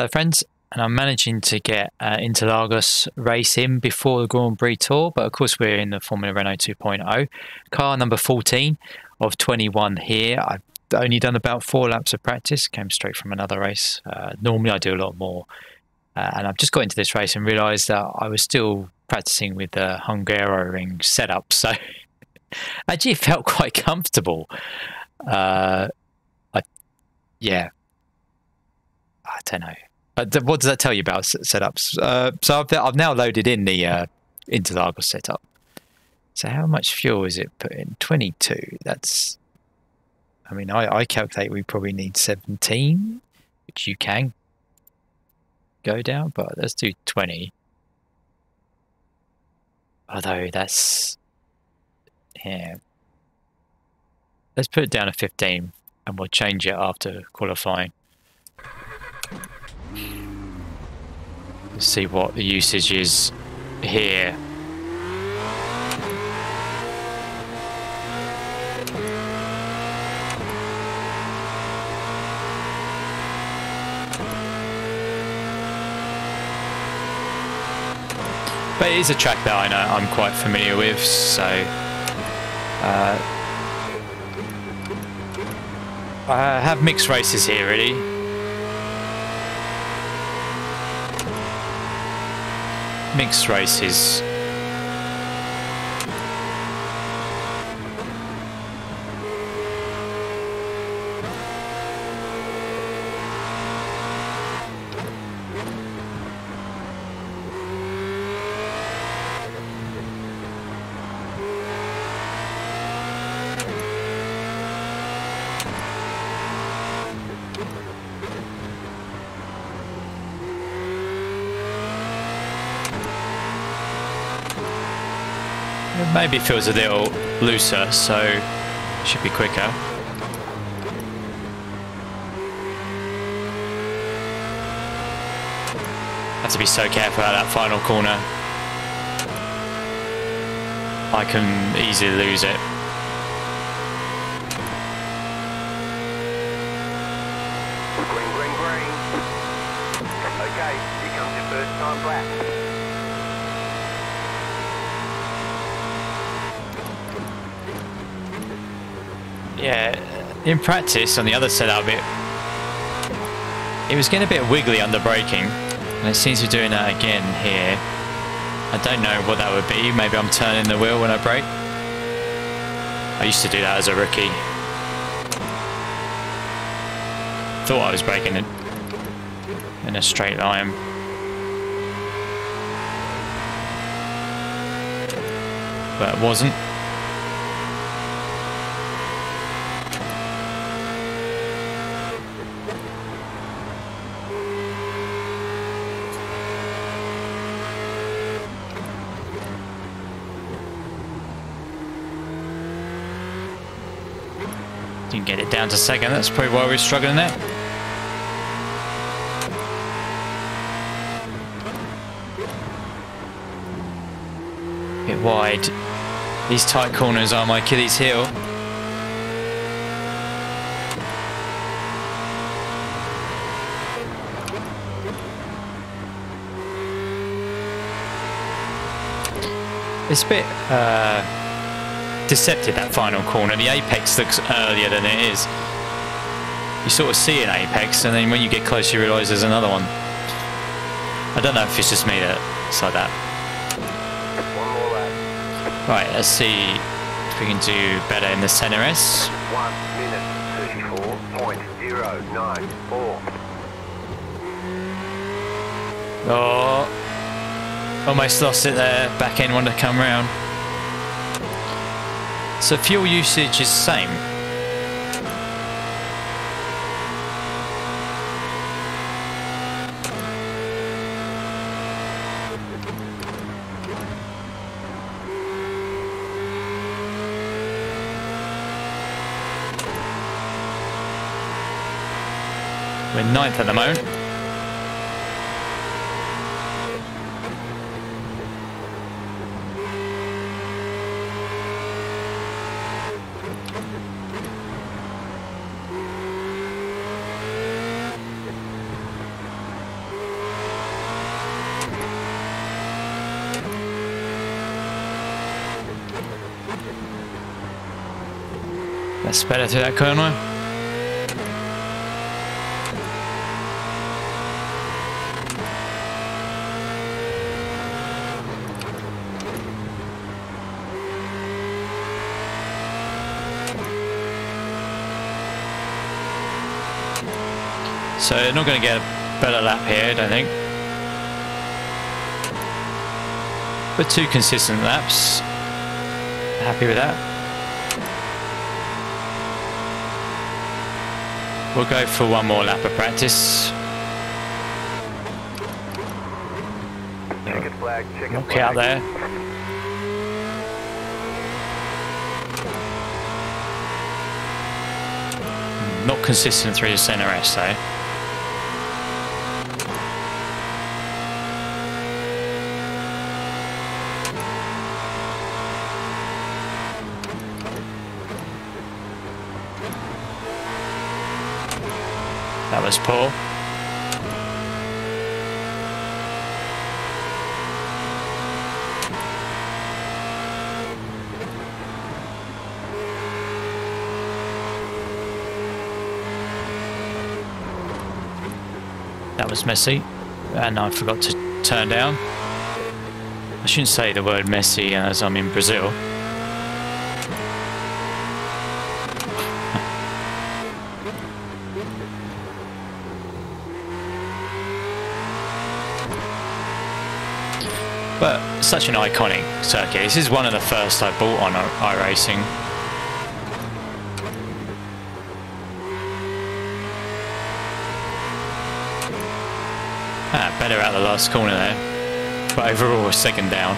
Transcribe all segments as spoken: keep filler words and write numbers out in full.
Hello friends, and I'm managing to get uh, Interlagos race in before the Grand Prix Tour, but of course we're in the Formula Renault two point oh. Car number fourteen of twenty-one here. I've only done about four laps of practice, came straight from another race. Uh, normally I do a lot more, uh, and I've just got into this race and realised that I was still practising with the Hungaroring setup, so actually it felt quite comfortable. Uh, I, yeah. I don't know. What does that tell you about setups? Uh, so I've, I've now loaded in the uh, Interlagos setup. So how much fuel is it put in? twenty-two. That's, I mean, I, I calculate we probably need seventeen, which you can go down, but let's do twenty. Although that's, yeah. Let's put it down to fifteen and we'll change it after qualifying. Let's see what the usage is here. But it is a track that I know I'm quite familiar with, so uh, I have mixed races here really. Mixed races. Maybe it feels a little looser, so it should be quicker. Have to be so careful at that final corner. I can easily lose it. Green, green, green. Okay, here comes your first time black. Yeah, in practice on the other setup, it, it was getting a bit wiggly under braking, and it seems to be doing that again here. I don't know what that would be. Maybe I'm turning the wheel when I brake. I used to do that as a rookie. Thought I was braking in, in a straight line. But it wasn't. Didn't get it down to second, that's probably why we're struggling there. Bit wide. These tight corners are my Achilles heel. It's a bit uh deceptive, that final corner. The apex looks earlier than it is. You sort of see an apex, and then when you get close you realise there's another one. I don't know if it's just me that it's like that. One more lap. Right, let's see if we can do better in the center S. One minute thirty-four point zero nine four. Oh, almost lost it there. Back end wanted to come round. So fuel usage is same. We're ninth at the moment. Let's better through that corner. So they're not going to get a better lap here, I don't think. But two consistent laps. Happy with that. We'll go for one more lap of practice. Chicken flag, chicken okay flag. Out there. Not consistent through the centre S though. That was poor. That was messy, and I forgot to turn down. I shouldn't say the word messy as I'm in Brazil. But such an iconic circuit. This is one of the first I bought on iRacing. Ah, better out the last corner there. But overall, second down.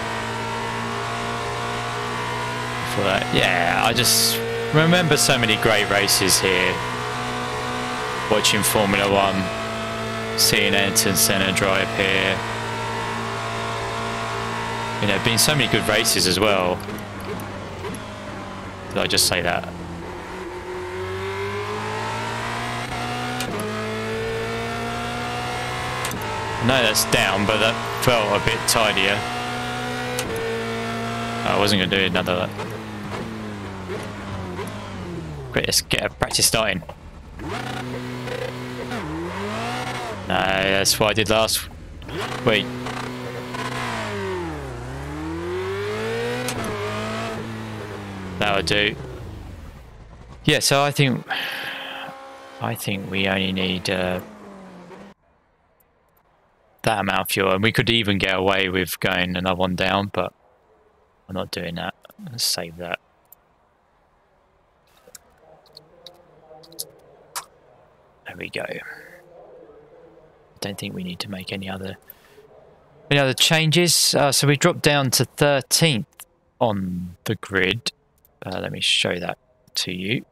For that, yeah, I just remember so many great races here. Watching Formula One, seeing Ayrton Senna drive here. You know, been so many good races as well. Did I just say that? No, that's down, but that felt a bit tidier. I wasn't going to do another. Great, let's get a practice starting. No, that's what I did last week. That'll do. Yeah, so I think I think we only need uh, that amount of fuel, and we could even get away with going another one down, but I'm not doing that. Let's save that. There we go. I don't think we need to make any other any other changes. Uh, so we dropped down to thirteenth on the grid. Uh, let me show that to you.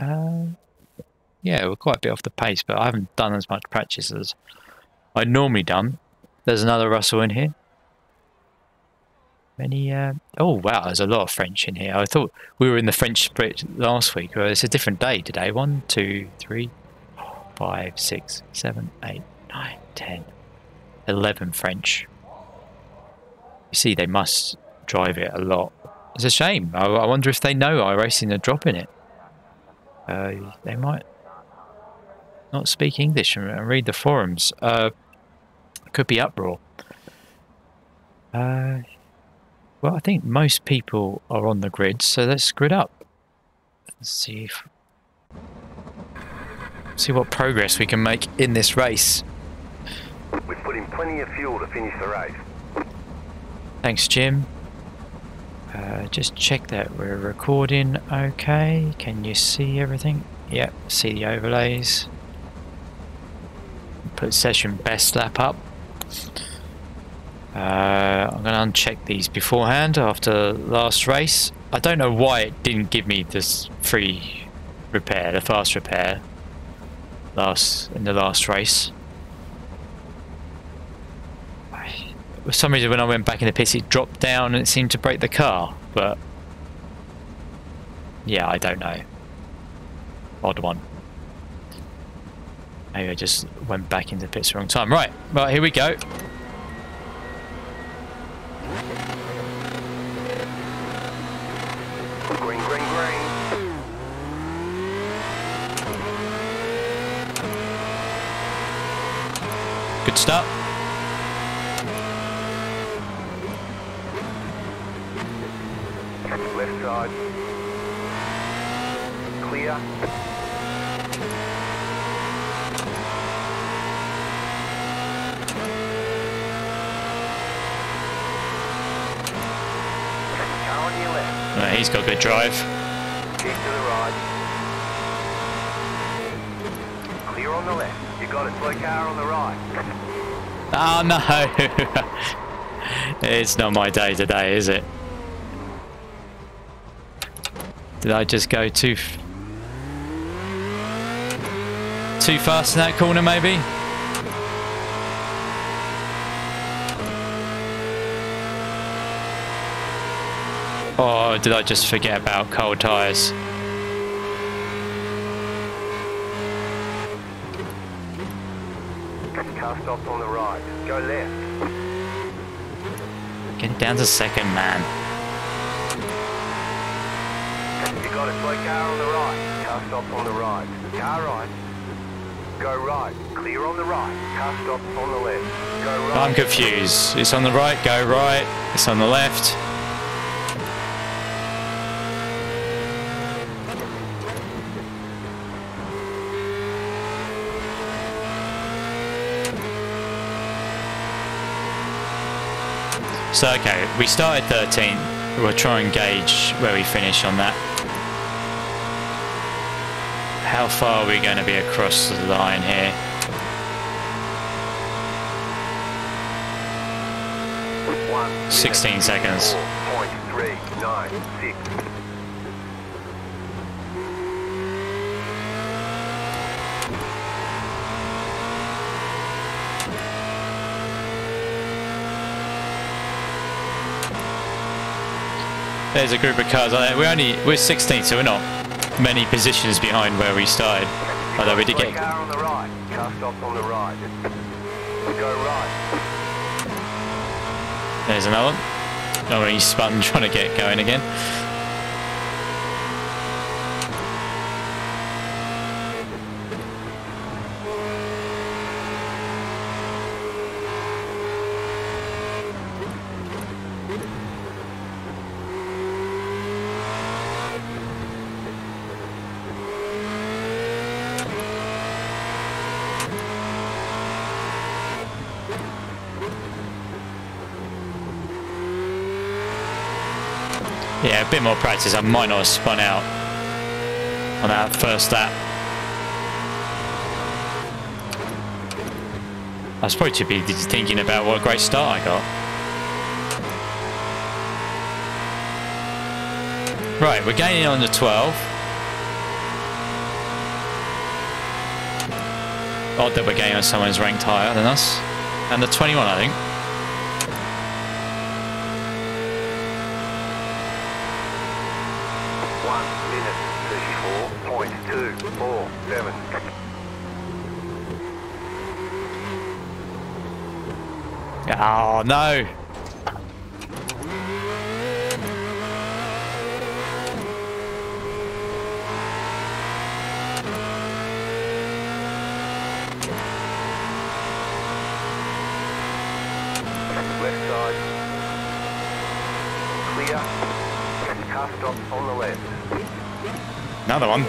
Uh, yeah, we're quite a bit off the pace, but I haven't done as much practice as I'd normally done. There's another Russell in here. Many, uh, oh wow, there's a lot of French in here. I thought we were in the French split last week. Well, it's a different day today. One, two, three, five, six, seven, eight, nine, ten, eleven French. You see, they must drive it a lot. It's a shame. I, I wonder if they know iRacing are dropping it. Uh, they might not speak English and read the forums. Uh, could be uproar. Uh, well, I think most people are on the grid, so let's grid up. Let's see if, see what progress we can make in this race. We've put in plenty of fuel to finish the race. Thanks, Jim. Uh, just check that we're recording okay. Can you see everything? Yep, see the overlays. Put session best lap up. Uh, I'm going to uncheck these beforehand after last race. I don't know why it didn't give me this free repair, the fast repair, last in the last race. For some reason, when I went back in the pits, it dropped down and it seemed to break the car, but yeah, I don't know. Odd one. Maybe I just went back into the pits the wrong time. Right, right, here we go. Green, green, green. Good start. Left side. Clear. Car on your left. Right, he's got good drive. Keep to the right. Clear on the left. You got a slow car on the right. Oh no! It's not my day today, is it? Did I just go too f too fast in that corner, maybe? Or did I just forget about cold tyres? Stop on the right. Go left. Get down to second, man. You got a slow car on the right. Car stop on the right. Car right. Go right. Clear on the right. Car stop on the left. Go right. I'm confused. It's on the right. Go right. It's on the left. So, okay, we started thirteenth. We'll try and gauge where we finish on that. How far are we going to be across the line here? sixteen seconds. There's a group of cars like that. We're only we're sixteenth, so we're not many positions behind where we started. Although we did get car on the right. Car stopped on the right. Go right. There's another one. Oh, he's spun trying to get going again. Yeah, a bit more practice. I might not have spun out on that first lap. I was probably too busy thinking about what a great start I got. Right, we're gaining on the twelve. Odd that we're gaining on someone who's ranked higher than us. And the twenty-one, I think. Seven. Oh no! Left side. Clear. Car stop on the left. Another one.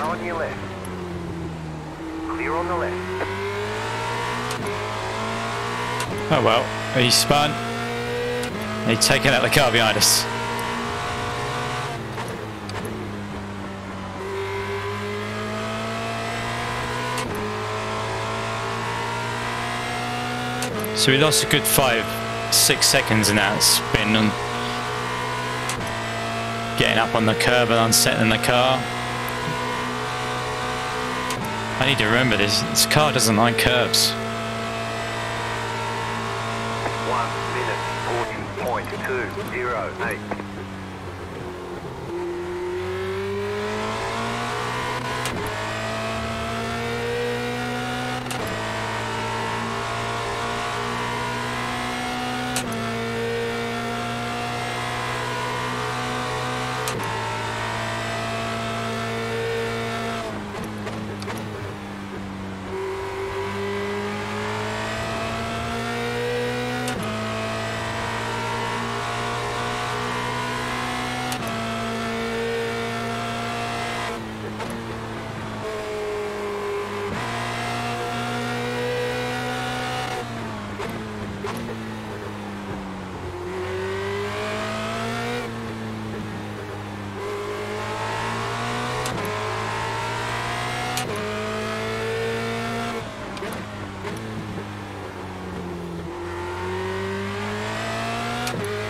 On your left. Clear on the left. Oh well, he spun. He's taken out the car behind us. So we lost a good five, six seconds in that spin and getting up on the curb and unsettling the car. I need to remember this. This car doesn't like curves. one minute forty point two oh eight.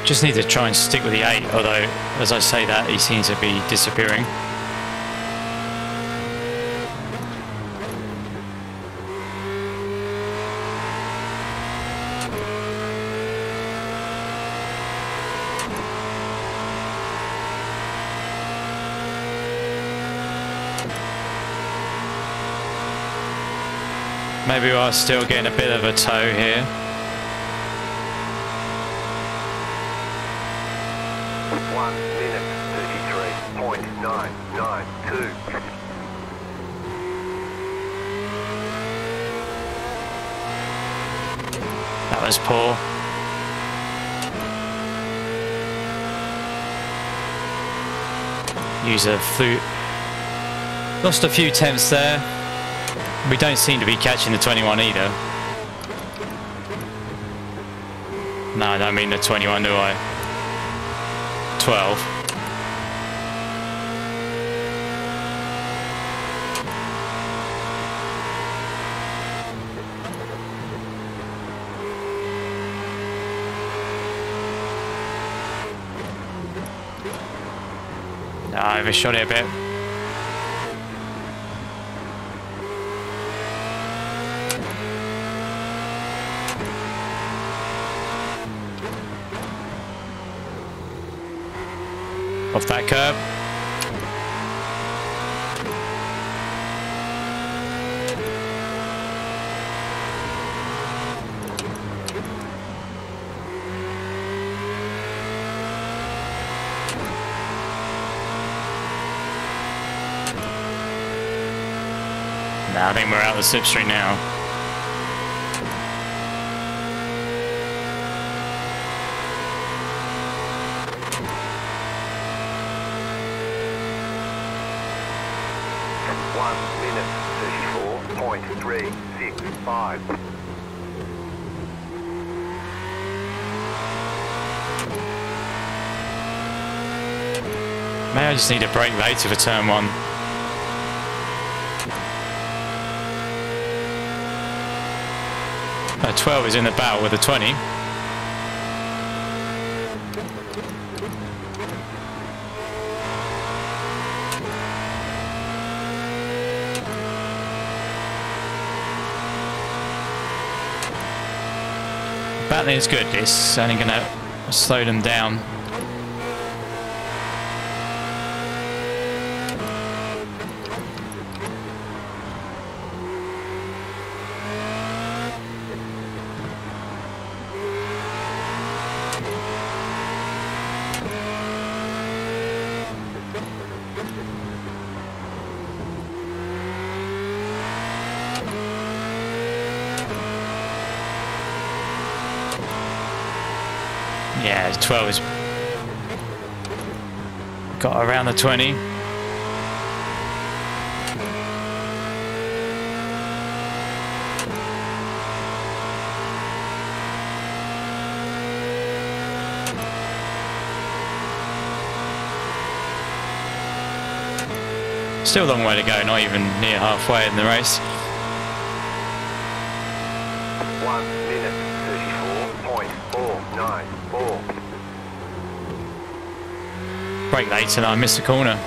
Just need to try and stick with the eight, although as I say that he seems to be disappearing. Maybe we are still getting a bit of a tow here. That was poor. Use a flute. Lost a few temps there. We don't seem to be catching the twenty-one either. No, I don't mean the twenty-one, do I? twelve. I overshot it a bit. Off that curb. I think we're out of the slipstream now. one minute thirty-four point three six five. Maybe I just need a brake later for turn one. A twelve is in the battle with a twenty. Battling is good. It's only going to slow them down. Yeah, twelve is got around the twenty. Still a long way to go, not even near halfway in the race. Brake late and I missed the corner.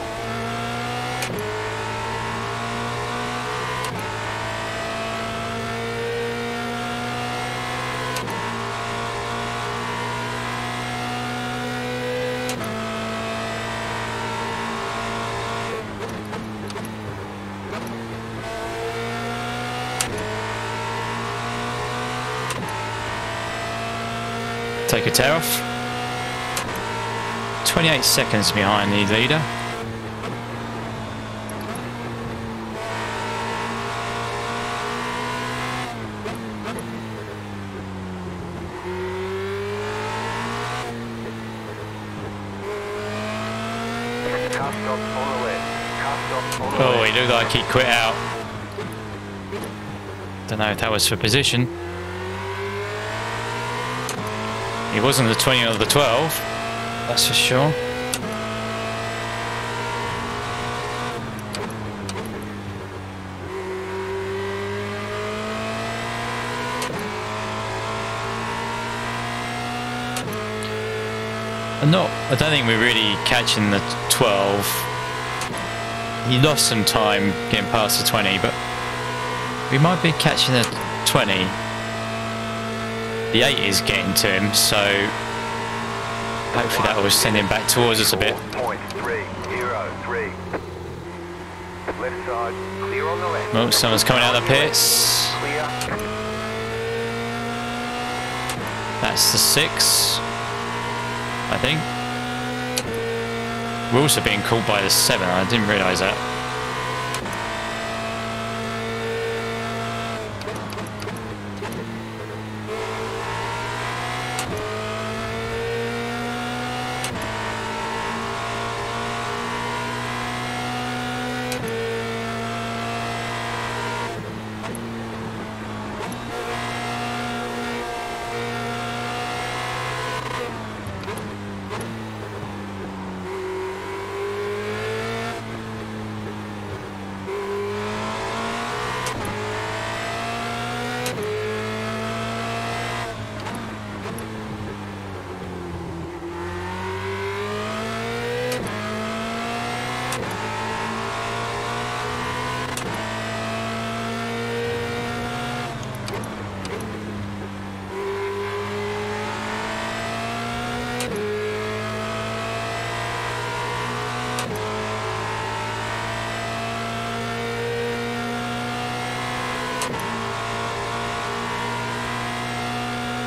take a tear off. twenty-eight seconds behind the leader. Oh, he looked like he quit out. Don't know if that was for position. He wasn't the twenty or the twelve, that's for sure. And not, I don't think we're really catching the twelve. He lost some time getting past the twenty, but we might be catching the twenty. The eight is getting to him, so hopefully that will send him back towards us a bit. Oh, someone's coming out of the pits. That's the six, I think. We're also being called by the seven, I didn't realise that.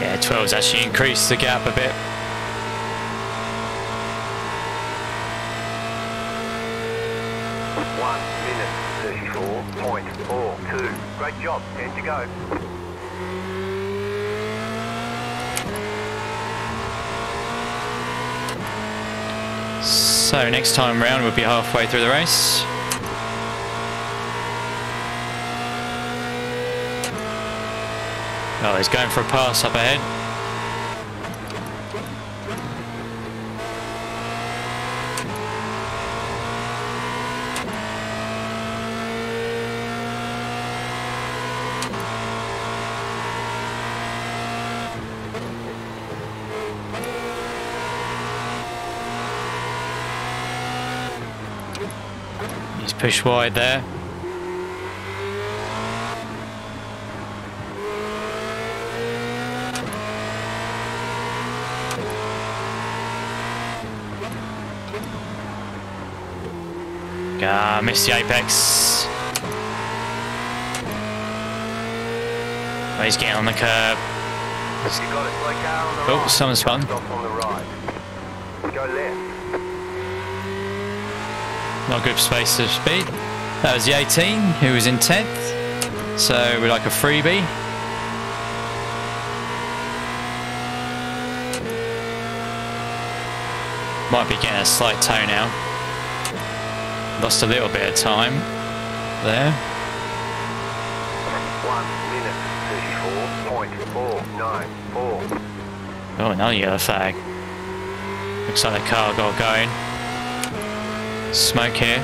Yeah, twelve's actually increased the gap a bit. one minute thirty-four point four two. Great job, ten to go. So next time round we'll be halfway through the race. Oh, he's going for a pass up ahead. He's pushed wide there. Ah, missed the apex. Oh, he's getting on the curb. Oh, someone's spun. Not good space of speed. That was the eighteen, who was in tenth. So we're like a freebie. Might be getting a slight toe now. Lost a little bit of time there. one minute thirty-four point four nine four. Oh, another yellow flag. Looks like the car got going. Smoke here.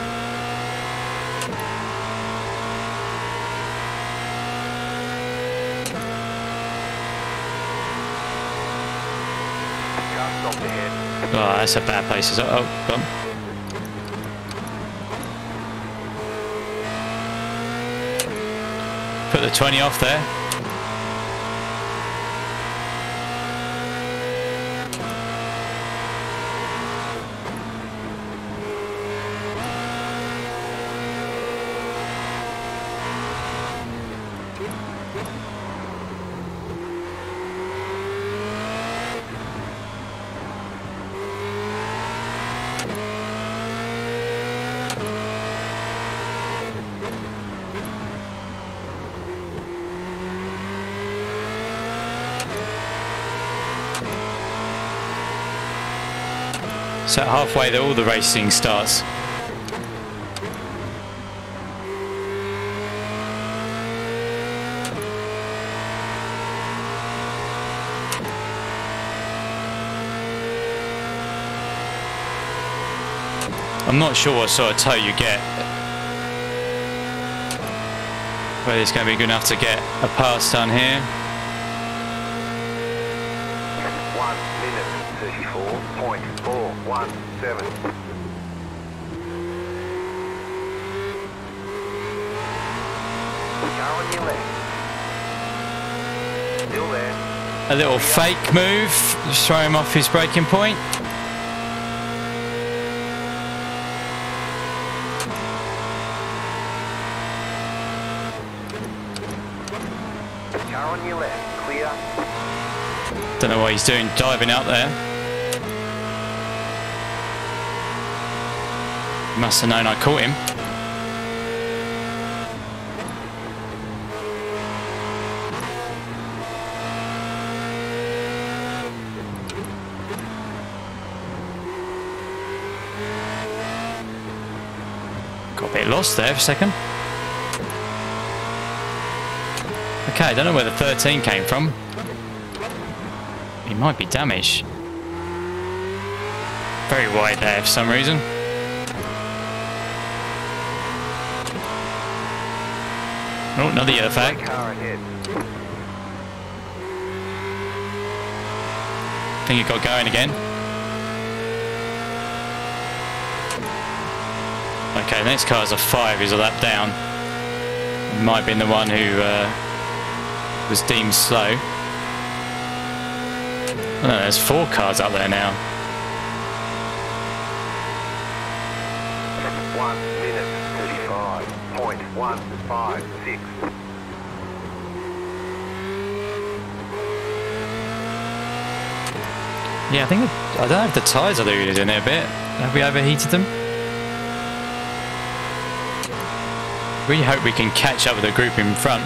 Oh, that's a bad place. Oh, oh, gone. Put the twenty off there. So halfway there, all the racing starts. I'm not sure what sort of tow you get, whether it's going to be good enough to get a pass done here. one minute thirty-four point four one seven. Car on your left. Still there. A little fake move, just throw him off his braking point. Don't know what he's doing, diving out there. Must have known I caught him. Got a bit lost there for a second. Okay, I don't know where the thirteen came from. He might be damaged. Very wide there for some reason. Oh, another yellow flag. I think it got going again. Okay, the next car's a five, is a lap down. He might have been the one who uh, was deemed slow. Oh, there's four cars up there now. One minute thirty-five point one five six. Yeah, I think it, I don't know if the tyres are looted in there a bit. Have we overheated them? Really hope we can catch up with the group in front.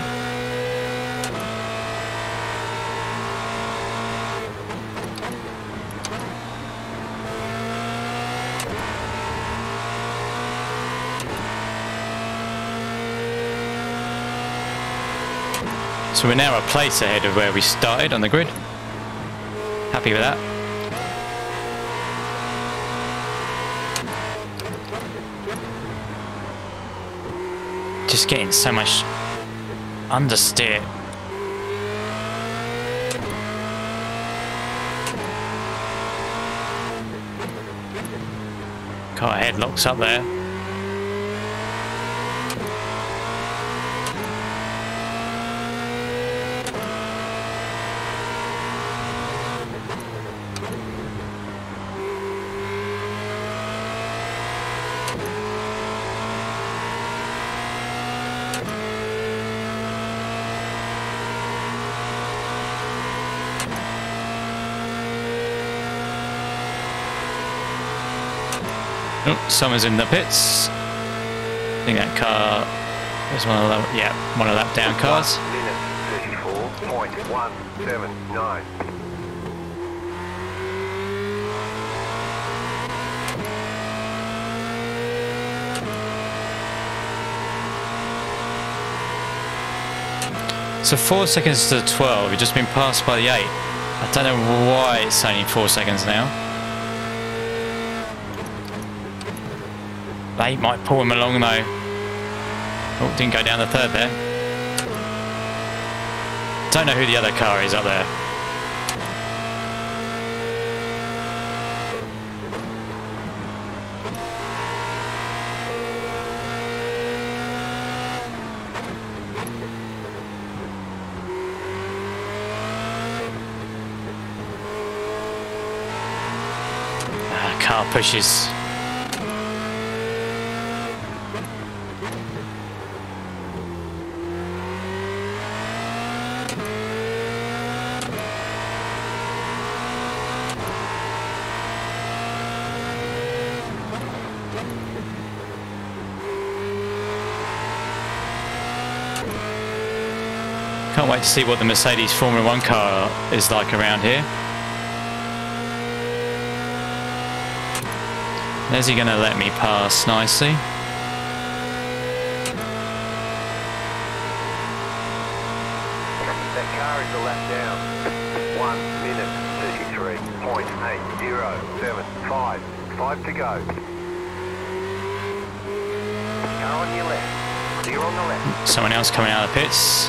So we're now a place ahead of where we started on the grid. Happy with that. Just getting so much understeer. Car headlocks up there. Oh, someone's in the pits. I think that car was one of the, yeah, one of lap down cars. one minute thirty-four point one seven nine. So four seconds to the twelve, we've just been passed by the eight. I don't know why it's only four seconds now. They might pull him along though. Oh, didn't go down the third there. Don't know who the other car is up there. Ah, car pushes. Can't wait to see what the Mercedes Formula One car is like around here. Is he going to let me pass nicely? That car is a lap down. one minute thirty-three point eight oh seven five. Five to go. Car on your left. Zero on the left. Someone else coming out of the pits.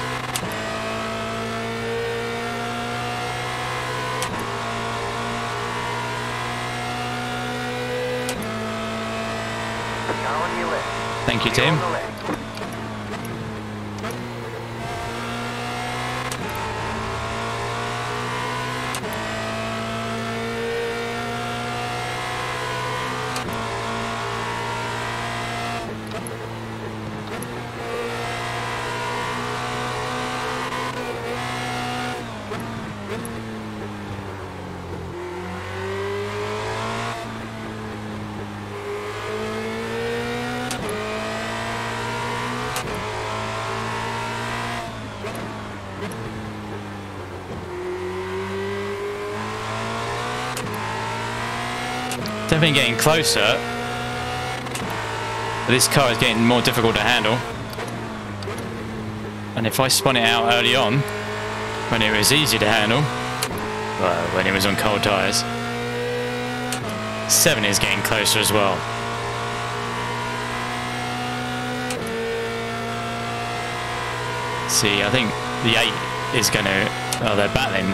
Thank you, team. Definitely getting closer. This car is getting more difficult to handle. And if I spun it out early on, when it was easy to handle, well, when it was on cold tyres, seven is getting closer as well. See, I think the eight is going to... Oh, they're battling.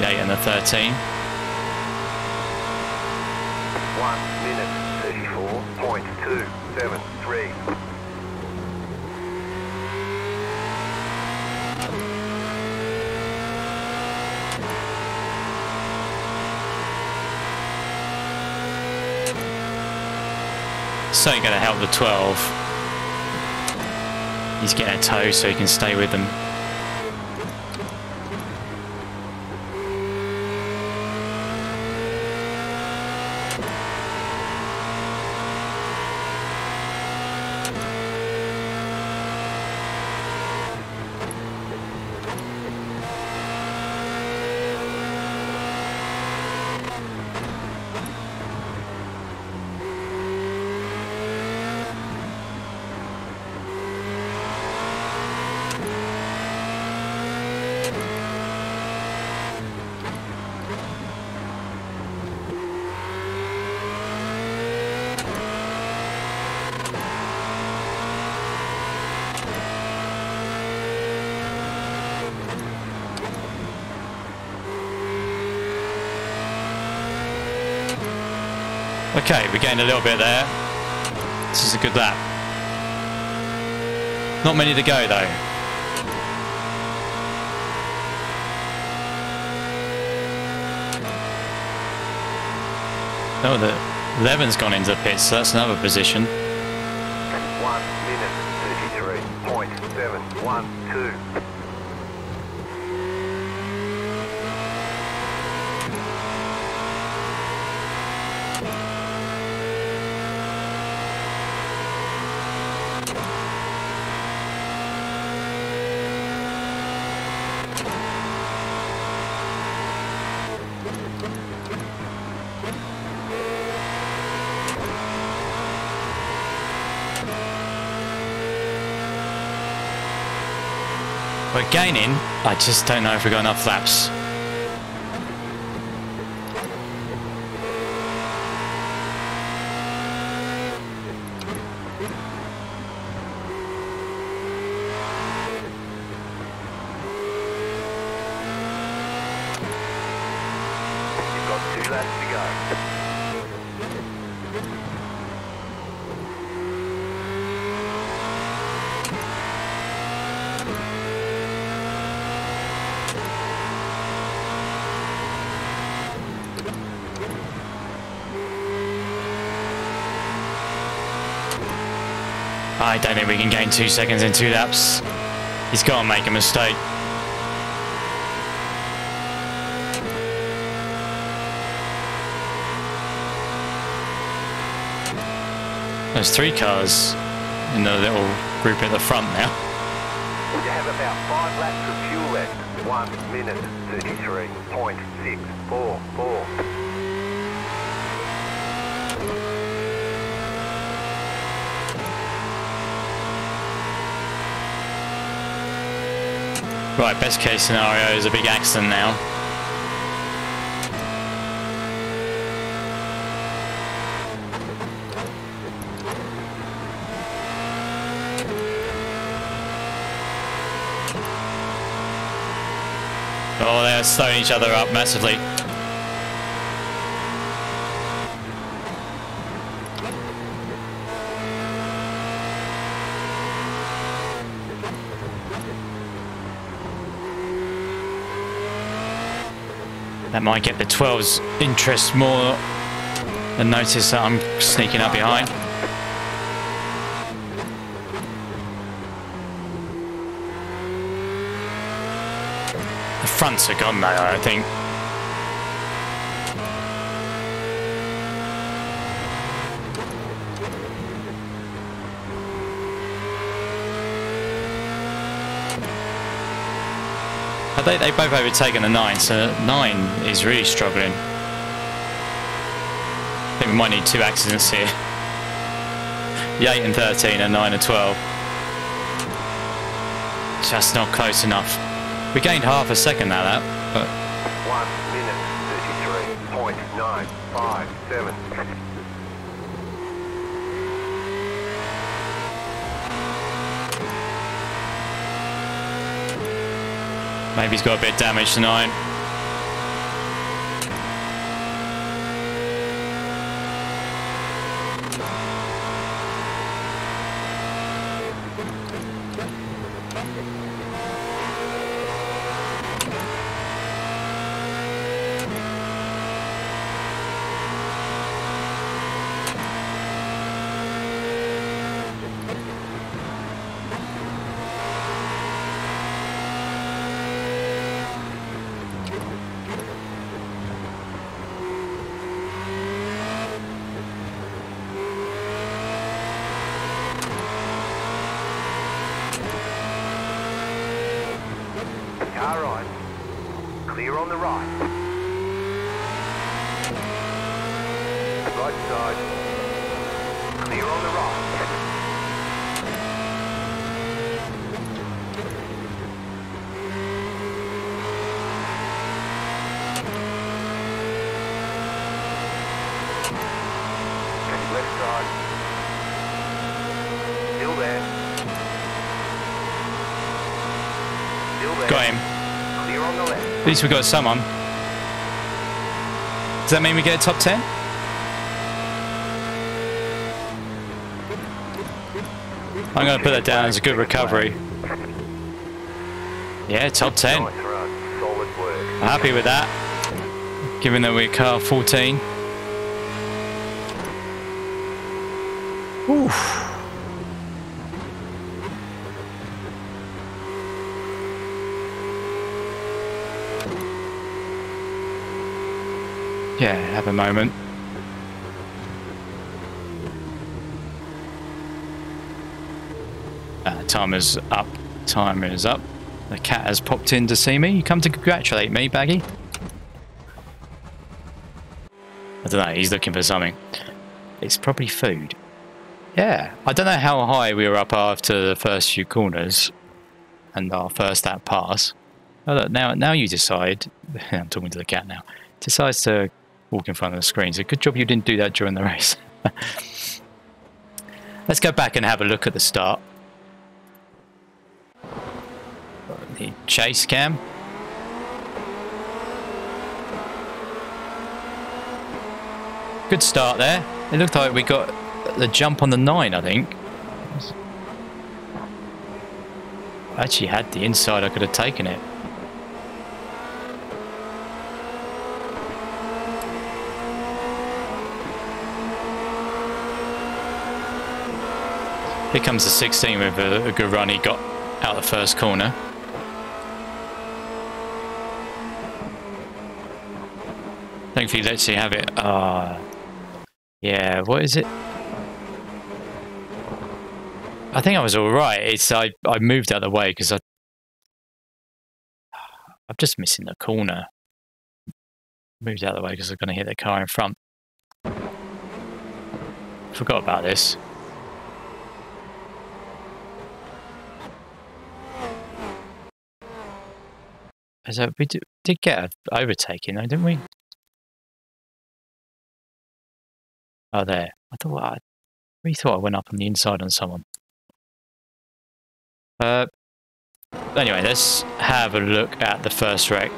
The eight and the thirteen. one minute thirty-four point two seven three. So going to help the twelve. He's getting a tow so he can stay with them. Okay, we gained a little bit there. This is a good lap. Not many to go though. Oh, the eleven's gone into the pits, so that's another position. one minute thirty-three point seven one two. We're gaining, I just don't know if we've got enough laps. You've got two laps to go. I don't think we can gain two seconds in two laps. He's got to make a mistake. There's three cars in the little group at the front now. You have about five laps of fuel left. one minute thirty-three point six four four. Right, best case scenario is a big accident now. Oh, they're slowing each other up massively. That might get the twelves interest more, and notice that I'm sneaking up behind. The fronts are gone though, I think. They, they've both overtaken the nine, so nine is really struggling. I think we might need two accidents here. The eight and thirteen and nine and twelve. Just not close enough. We gained half a second now, that. But one minute thirty-three point nine five seven. Maybe he's got a bit of damage tonight. At least we got someone. Does that mean we get a top ten? I'm going to put that down as a good recovery. Yeah, top ten. I'm happy with that, given that we're car fourteen. Oof. Yeah, have a moment. Uh, time is up. Time is up. The cat has popped in to see me. You come to congratulate me, Baggy? I don't know. He's looking for something. It's probably food. Yeah. I don't know how high we were up after the first few corners and our first that pass. Oh, look, now, now you decide. I'm talking to the cat now. Decides to walk in front of the screen. So good job you didn't do that during the race. Let's go back and have a look at the start. The chase cam. Good start there. It looked like we got the jump on the nine, I think. I actually had the inside, I could have taken it. Here comes the sixteen with a, a good run. He got out the first corner. Thankfully, let's see, have it. Ah, uh, yeah. What is it? I think I was all right. It's I. I moved out of the way because I. I'm just missing the corner. Moved out of the way because I'm going to hit the car in front. Forgot about this. So we do, did get an overtaking though, didn't we? Oh, there. I thought I we thought I went up on the inside on someone. Uh, anyway, let's have a look at the first wreck.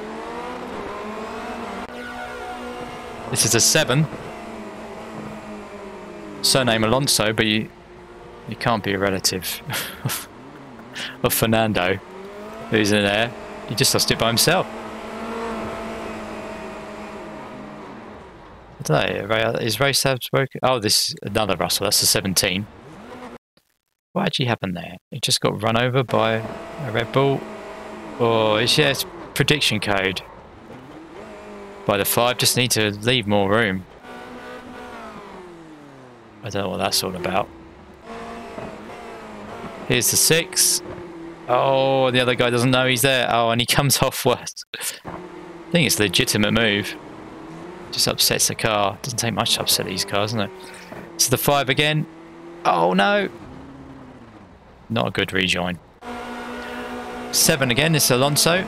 This is a seven. Surname Alonso, but you you can't be a relative of Fernando, who's in there. He just lost it by himself. I don't know, his race has broken. Oh, this is another Russell, that's the seventeen. What actually happened there? It just got run over by a Red Bull. Oh, it's, yeah, it's prediction code. By the five, just need to leave more room. I don't know what that's all about. Here's the six. Oh, the other guy doesn't know he's there. Oh, and he comes off worse. I think it's a legitimate move. Just upsets the car. Doesn't take much to upset these cars, doesn't it? So the five again. Oh, no. Not a good rejoin. Seven again. It's Alonso.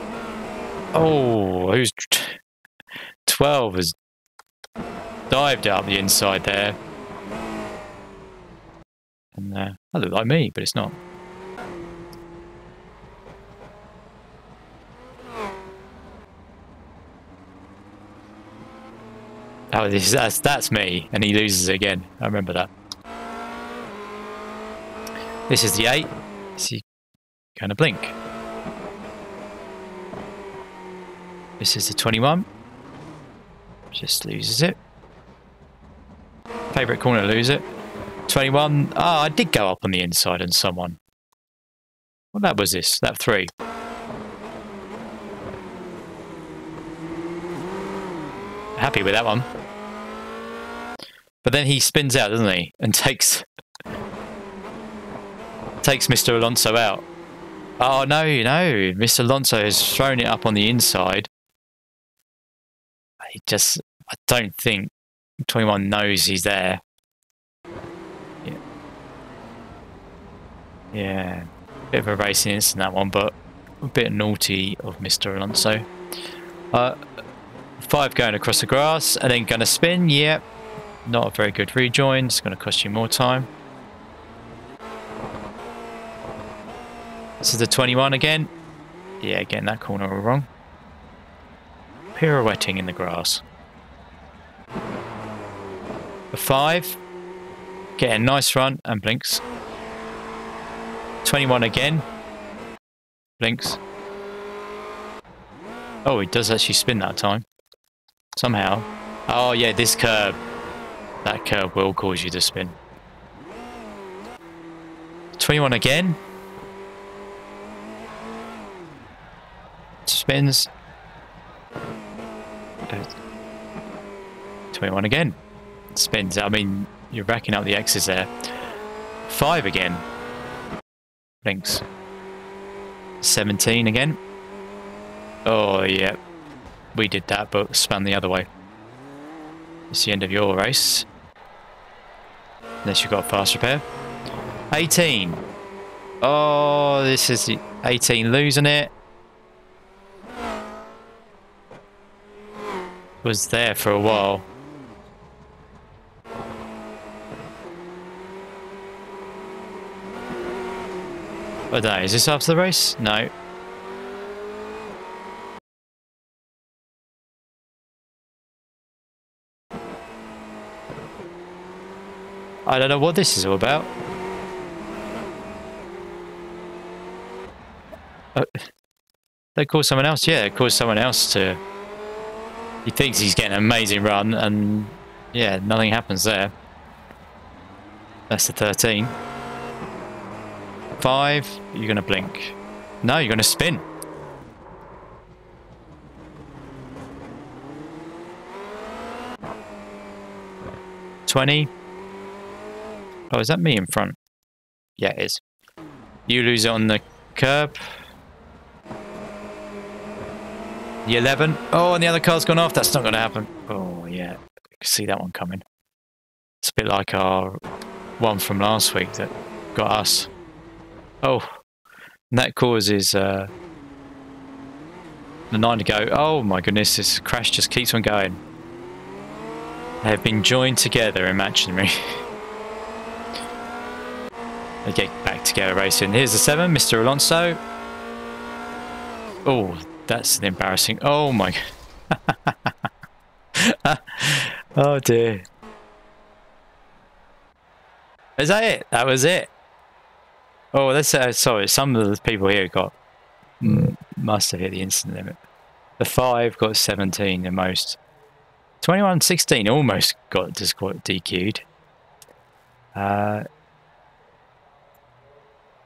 Oh, who's... twelve has dived out the inside there. And uh, that looked like me, but it's not. Oh, this, that's, that's me, and he loses again. I remember that. This is the eight. Is he going to blink? This is the twenty-one. Just loses it. Favourite corner to lose it. twenty-one. Ah, oh, I did go up on the inside on someone. Well, that was this. That three. Happy with that one. But then he spins out, doesn't he? And takes takes Mister Alonso out. Oh, no, no. Mister Alonso has thrown it up on the inside. He just... I don't think twenty-one knows he's there. Yeah. Yeah. Bit of a racing incident, that one, but a bit naughty of Mister Alonso. Uh, five going across the grass, and then going to spin. Yep. Yeah. Not a very good rejoin. It's going to cost you more time. This is the twenty-one again. Yeah, getting that corner all wrong. Pirouetting in the grass. The five. Get a nice run and blinks. twenty-one again. Blinks. Oh, he does actually spin that time. Somehow. Oh, yeah, this curb. That curb will cause you to spin. twenty-one again. Spins. twenty-one again. Spins. I mean, you're racking up the X's there. five again. Blinks. seventeen again. Oh, yeah. We did that, but spun the other way. It's the end of your race. Unless you've got fast repair. eighteen. Oh, this is the eighteen losing it. Was there for a while. I don't know, is this after the race? No. I don't know what this is all about. Uh, they called someone else? Yeah, they called someone else to... He thinks he's getting an amazing run, and yeah, nothing happens there. That's the thirteen. Five, you're going to blink. No, you're going to spin. twenty. Oh, is that me in front? Yeah, it is. You lose it on the curb. The eleven. Oh, and the other car's gone off. That's not going to happen. Oh, yeah. I can see that one coming. It's a bit like our one from last week that got us. Oh, and that causes uh, The nine to go. Oh my goodness, this crash just keeps on going. They have been joined together in matchmaking. They get back together racing. Here's the seven, Mister Alonso. Oh, that's an embarrassing. Oh my. Oh dear. Is that it? That was it. Oh, that's uh, sorry. Some of the people here got must have hit the instant limit. The five got seventeen, the most. twenty-one sixteen almost got D Q'd. Uh,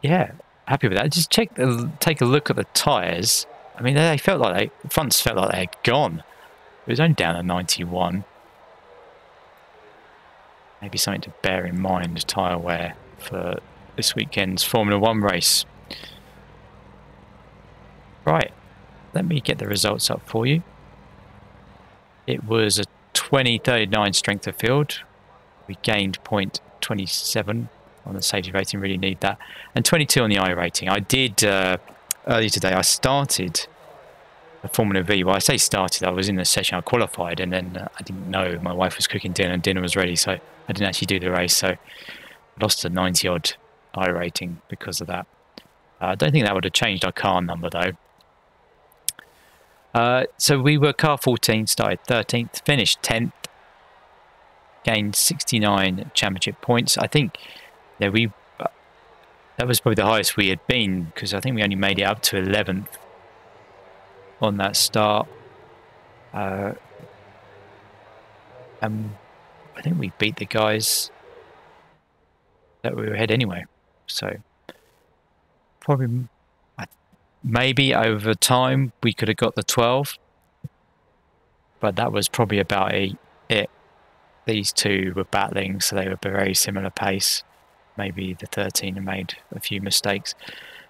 yeah, happy with that. Just check the, take a look at the tyres. I mean, they felt like they fronts felt like they had gone. It was only down to ninety-one. Maybe something to bear in mind, tyre wear for this weekend's Formula One race. Right, let me get the results up for you. It was a twenty thirty-nine strength of field. We gained point two seven on the safety rating, really need that. And twenty-two on the I rating. I did, uh, earlier today, I started a Formula V. Well, I say started, I was in the session, I qualified, and then uh, I didn't know. My wife was cooking dinner and dinner was ready, so I didn't actually do the race. So I lost a ninety-odd I rating because of that. Uh, I don't think that would have changed our car number, though. Uh, so we were car fourteen, started thirteenth, finished tenth, gained sixty-nine championship points. I think yeah, we uh, that was probably the highest we had been, because I think we only made it up to eleventh on that start. Uh, and I think we beat the guys that we were ahead anyway, so probably maybe over time we could have got the twelve, but that was probably about it. These two were battling, so they were very similar pace. Maybe the thirteen and made a few mistakes,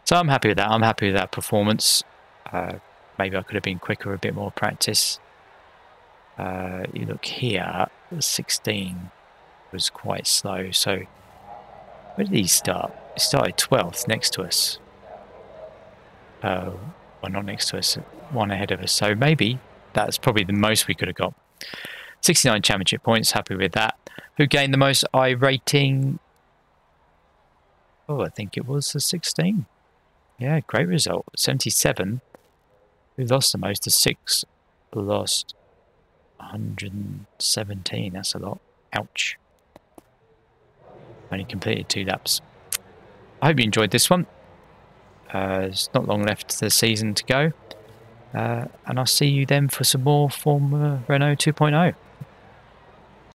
so I'm happy with that. I'm happy with that performance. Uh, maybe I could have been quicker, a bit more practice. Uh, you look here, sixteen was quite slow. So where did he start? He started twelfth, next to us. Uh, well, not next to us, one ahead of us. So maybe that's probably the most we could have got. sixty-nine championship points, happy with that. Who gained the most I rating? Oh, I think it was the sixteen. Yeah, great result. seventy-seven. Who lost the most? The six lost one hundred seventeen. That's a lot. Ouch. Only completed two laps. I hope you enjoyed this one. Uh, there's not long left to the season to go, uh, and I'll see you then for some more Formula Renault two point oh.